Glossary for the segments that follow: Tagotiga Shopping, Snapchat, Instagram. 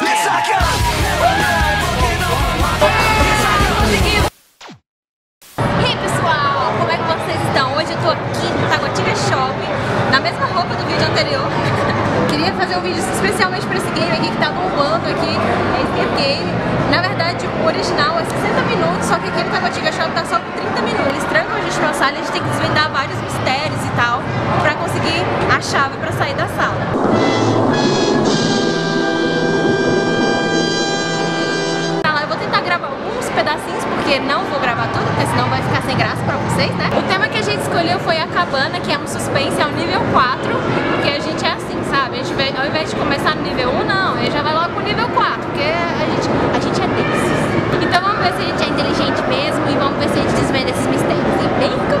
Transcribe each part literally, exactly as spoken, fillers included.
E aí pessoal, como é que vocês estão? Hoje eu tô aqui no Tagotiga Shopping, na mesma roupa do vídeo anterior. Queria fazer um vídeo especialmente pra esse game aqui que tá bombando aqui, esse game. Na verdade o original é sessenta minutos, só que aqui no Tagotiga Shopping tá só por trinta minutos. Eles trancam a gente numa sala e a gente tem que desvendar vários mistérios e tal, pra conseguir a chave pra sair da sala. Pedacinhos, porque não vou gravar tudo, porque senão vai ficar sem graça pra vocês, né? O tema que a gente escolheu foi a cabana, que é um suspense, é um nível quatro, porque a gente é assim, sabe? A gente vai, ao invés de começar no nível um, não, ele já vai logo pro nível quatro, porque a gente, a gente é desses. Então vamos ver se a gente é inteligente mesmo e vamos ver se a gente desvenda esses mistérios. E vem comigo!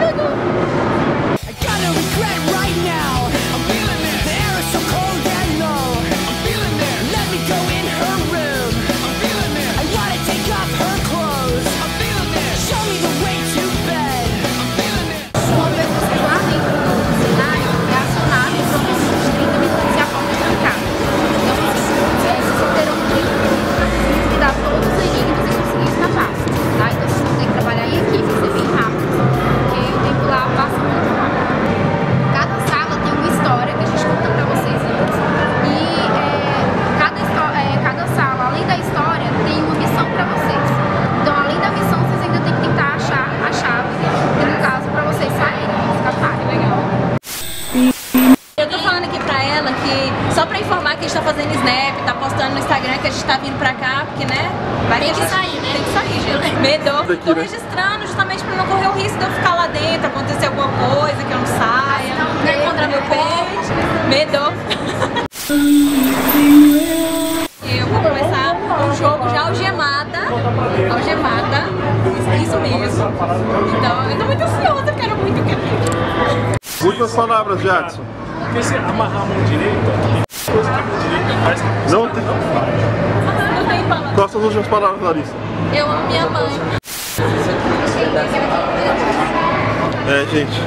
Só pra informar que a gente tá fazendo snap, tá postando no Instagram que a gente tá vindo pra cá, porque né? Vai tem que sair, né? Tem que sair, gente. Medo. Tô registrando justamente pra não correr o risco de eu ficar lá dentro, acontecer alguma coisa, que eu não saia, não encontrar meu peixe. Medo. Eu vou começar o jogo já algemada. Algemada. Isso mesmo. Então, eu tô muito ansiosa, eu quero muito que eu Muitas palavras, Jadson. Porque se amarrar a mão direita, tem coisa que a mão direita faz que a pessoa não faz. Não tem palavras. Quais são as últimas palavras, Larissa? Eu amo minha mãe. É, gente.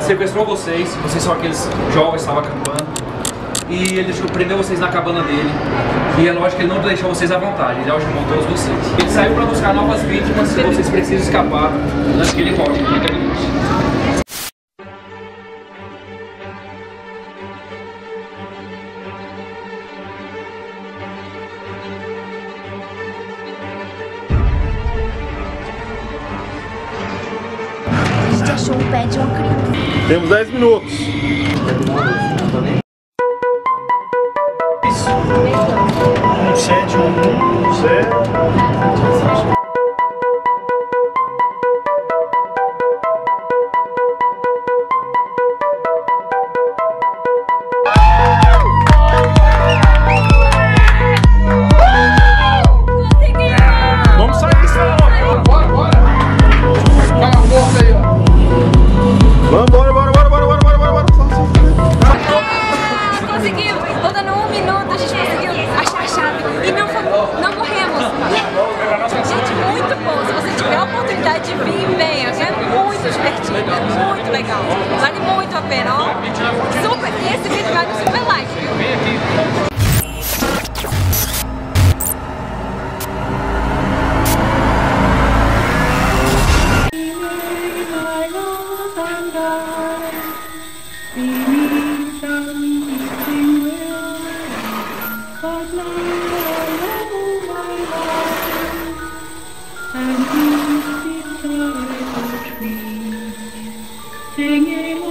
Sequestrou vocês, vocês são aqueles jovens que estavam acampando, e ele deixou, prendeu vocês na cabana dele, e é lógico que ele não deixou vocês à vontade, ele algemou todos vocês. Ele saiu para buscar novas vítimas se vocês precisam escapar antes que ele volte. Achou um pé de uma criança. Temos dez minutos. um sete um um zero. Singing